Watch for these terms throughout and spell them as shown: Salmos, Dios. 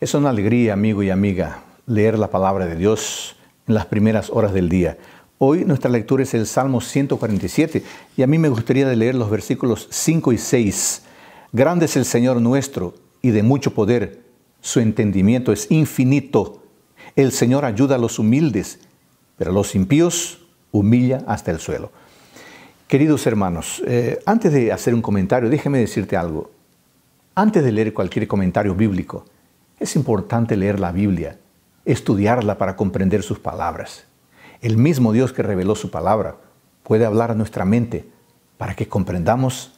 Es una alegría, amigo y amiga, leer la palabra de Dios en las primeras horas del día. Hoy nuestra lectura es el Salmo 147 y a mí me gustaría leer los versículos 5 y 6. Grande es el Señor nuestro y de mucho poder, su entendimiento es infinito. El Señor ayuda a los humildes, pero a los impíos humilla hasta el suelo. Queridos hermanos, antes de hacer un comentario, déjeme decirte algo. Antes de leer cualquier comentario bíblico, es importante leer la Biblia, estudiarla para comprender sus palabras. El mismo Dios que reveló su palabra puede hablar a nuestra mente para que comprendamos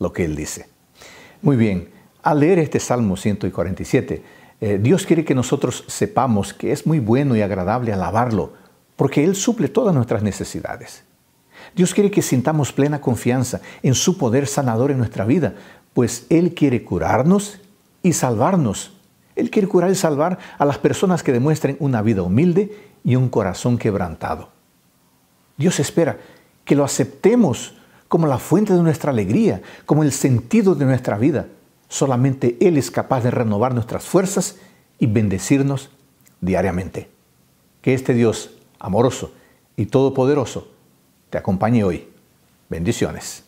lo que Él dice. Muy bien, al leer este Salmo 147, Dios quiere que nosotros sepamos que es muy bueno y agradable alabarlo, porque Él suple todas nuestras necesidades. Dios quiere que sintamos plena confianza en su poder sanador en nuestra vida, pues Él quiere curarnos y salvarnos. Él quiere curar y salvar a las personas que demuestren una vida humilde y un corazón quebrantado. Dios espera que lo aceptemos como la fuente de nuestra alegría, como el sentido de nuestra vida. Solamente Él es capaz de renovar nuestras fuerzas y bendecirnos diariamente. Que este Dios amoroso y todopoderoso te acompañe hoy. Bendiciones.